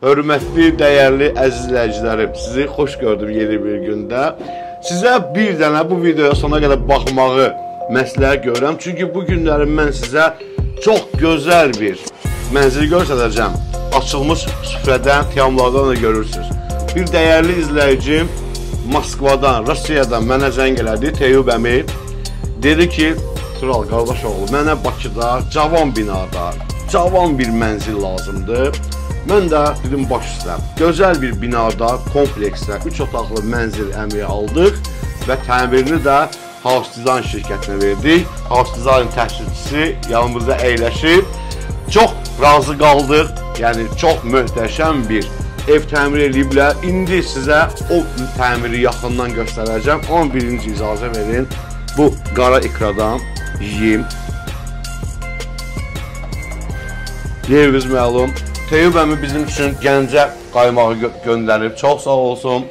Hörmətli, dəyərli əzizləyicilərim, sizi xoş gördüm yeni bir gündə. Sizə bir dənə bu videoya sona qədər baxmağı məsləhət görürəm. Çünki bu günlərim mən sizə çox gözəl bir mənzili göstərəcəm. Açılmış süfrədən, tiyamlardan da görürsünüz. Bir dəyərli izləyicim Moskvadan, Rusiyadan mənə zəng elədi, Teyubəmi. Dedi ki, Tural qardaş oğlu, mənə Bakıda, cavan binada, cavan bir mənzil lazımdır. Mən də dedim, baş üstə, gözəl bir binada, kompleksdə 3 otaqlı mənzil əmri aldıq və təmirini də Haus Dizayn şirkətinə verdik. Haus Dizayn təşkilçisi yanımızda əyləşib. Çox razı qaldıq, yəni çox möhtəşəm bir ev təmir ediblər. İndi sizə o təmiri yaxından göstərəcəm. 11-ci icazə verin, bu Qara Ekradan yiyim. Yerimiz məlum. Teyubəmi bizim üçün Gəncə qaymağı göndərib. Çox sağ olsun.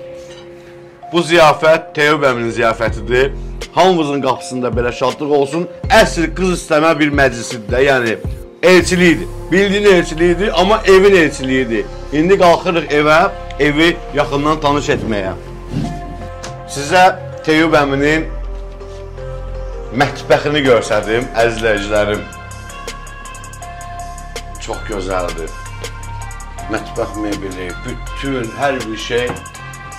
Bu ziyafət Teyubəminin ziyafətidir. Hamımızın qapısında belə şadlıq olsun. Əsl qız istəmə bir məclisidir də. Yəni elçiliyidir. Bildiğin elçiliyidir, amma evin elçiliyidir. İndi qalxırıq evə, evi yaxından tanış etməyə. Sizə Teyubəminin mətbəxini görsədim, əzizləyicilərim. Çox gözəldir. Mətbəx mebeli, bütün hər bir şey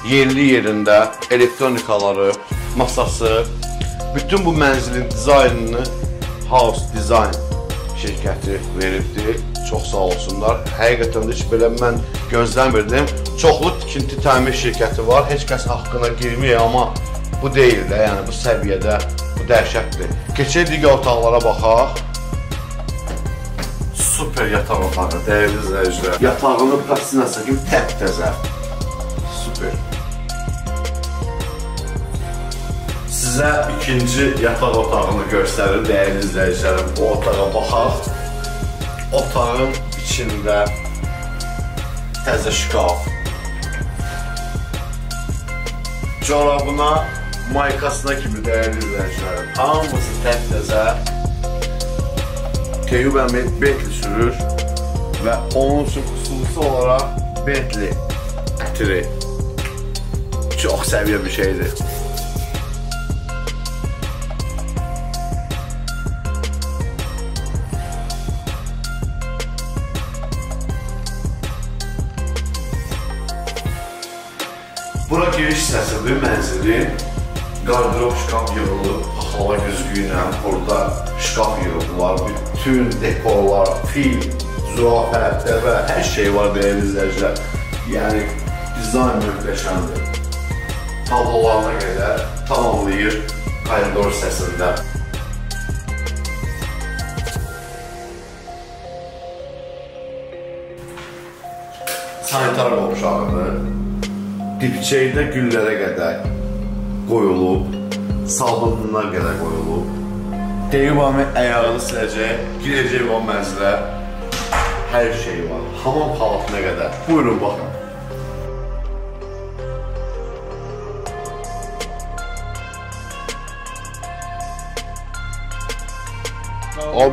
yerli yerində, elektronikaları, masası, bütün bu mənzilin dizaynını Haus Dizayn şirkəti veribdir. Çox sağ olsunlar. Həqiqətən də heç belə mən gözləmirdim. Çoxlu tikinti təmir şirkəti var. Heç kəs haqqına girməyir, amma bu deyil də, yəni bu səviyyədə, bu dəhşətdir. Keçək digər otaqlara baxaq. Super yataq otağı, dəyərli izləyicilərə. Yatağını pastinası kimi təp-təzə. Super. Sizə ikinci yataq otağını göstərir, dəyərli izləyicilərim. O otağa baxaq. Otağın içində təzə şkaf. Corabına, maykasına kimi, dəyərli izləyicilərim. Hamısı təp-təzə. Teyubəmi Bentley sürür və onun üçün xüsusi olaraq Bentley ətiri çox səviyyə bir şeydir. Bura giriş hissəsidir, mənzilin qardırob şkaf yığılıb, paxlava güzgü ilə orada şkaf yığıblar, bütün dekorlar, fil, zürafə, dəvə, hər şey var dəyərli izləyicilər. Yəni, dizayn möhtəşəmdir. Tablolarına qədər tamamlayır koridor səsində. Sanitar qovşağıdır. Dipçəkdə güllərə qədər qoyulub, salınına qədər qoyulub. Teyubami ayağını siləcək, girəcək o mənzilə. Hər şey var, hamam xalatına qədər. Buyurun, baxın.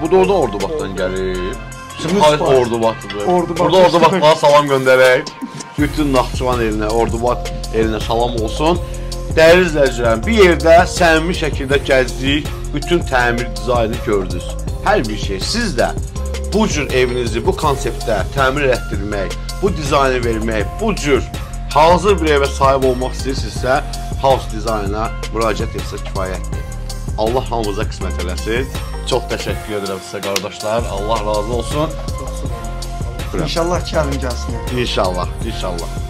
Bu da orada Ordubaddan gəlib. Xalit Ordubadıdır. Burada Ordubadlığa salam göndərək. Bütün Naxçıvan elinə, Ordubad elinə salam olsun. Dəyərli izləyicilərim, bir yerdə səmimi şəkildə gəzdik, bütün təmir dizaynı gördünüz. Hər bir şey. Siz də bu cür evinizi bu konseptdə təmir etdirmək, bu dizaynı vermək, bu cür hazır bir evə sahib olmaq istəyirsinizsə, Haus Dizayna müraciət etsə kifayətdir. Allah hamımıza qismət eləsin. Çox təşəkkür edirəm sizə qardaşlar. Allah razı olsun. İnşallah gəlin gəlsin. İnşallah, inşallah.